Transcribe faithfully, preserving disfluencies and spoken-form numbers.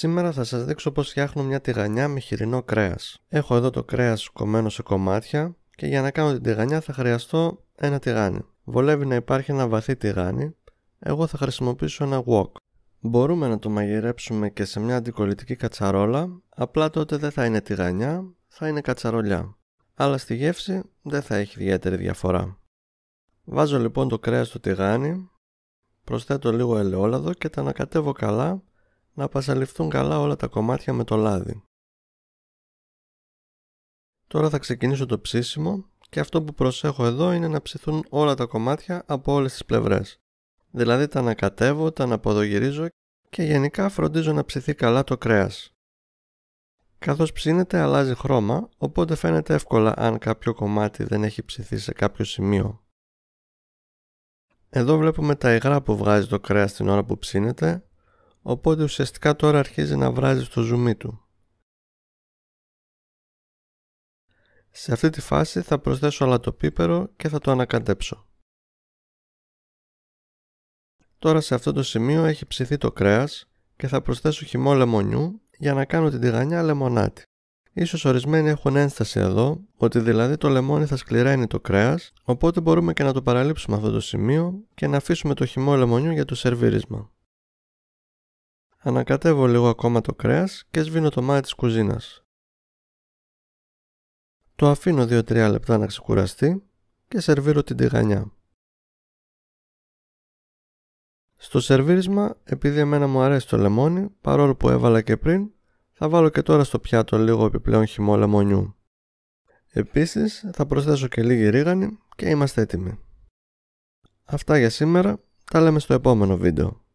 Σήμερα θα σας δείξω πώς φτιάχνω μια τηγανιά με χοιρινό κρέας. Έχω εδώ το κρέας κομμένο σε κομμάτια και για να κάνω την τηγανιά θα χρειαστώ ένα τηγάνι. Βολεύει να υπάρχει ένα βαθύ τηγάνι, εγώ θα χρησιμοποιήσω ένα wok. Μπορούμε να το μαγειρέψουμε και σε μια αντικολλητική κατσαρόλα, απλά τότε δεν θα είναι τηγανιά, θα είναι κατσαρολιά. Αλλά στη γεύση δεν θα έχει ιδιαίτερη διαφορά. Βάζω λοιπόν το κρέας στο τηγάνι, προσθέτω λίγο ελαιόλαδο και τα ανακατεύω καλά, να πασαλιφθούν καλά όλα τα κομμάτια με το λάδι. Τώρα θα ξεκινήσω το ψήσιμο και αυτό που προσέχω εδώ είναι να ψηθούν όλα τα κομμάτια από όλες τις πλευρές. Δηλαδή τα ανακατεύω, τα αναποδογυρίζω και γενικά φροντίζω να ψηθεί καλά το κρέας. Καθώς ψήνεται αλλάζει χρώμα, οπότε φαίνεται εύκολα αν κάποιο κομμάτι δεν έχει ψηθεί σε κάποιο σημείο. Εδώ βλέπουμε τα υγρά που βγάζει το κρέας την ώρα που ψήνεται, οπότε ουσιαστικά τώρα αρχίζει να βράζει στο ζουμί του. Σε αυτή τη φάση θα προσθέσω αλατοπίπερο και θα το ανακατέψω. Τώρα σε αυτό το σημείο έχει ψηθεί το κρέας και θα προσθέσω χυμό λεμονιού για να κάνω την τηγανιά λεμονάτη. Ίσως ορισμένοι έχουν ένσταση εδώ, ότι δηλαδή το λεμόνι θα σκληραίνει το κρέας, οπότε μπορούμε και να το παραλείψουμε αυτό το σημείο και να αφήσουμε το χυμό λεμονιού για το σερβίρισμα. Ανακατεύω λίγο ακόμα το κρέας και σβήνω το μάτι της κουζίνας. Το αφήνω δύο με τρία λεπτά να ξεκουραστεί και σερβίρω την τηγανιά. Στο σερβίρισμα, επειδή εμένα μου αρέσει το λεμόνι, παρόλο που έβαλα και πριν, θα βάλω και τώρα στο πιάτο λίγο επιπλέον χυμό λεμονιού. Επίσης, θα προσθέσω και λίγη ρίγανη και είμαστε έτοιμοι. Αυτά για σήμερα, τα λέμε στο επόμενο βίντεο.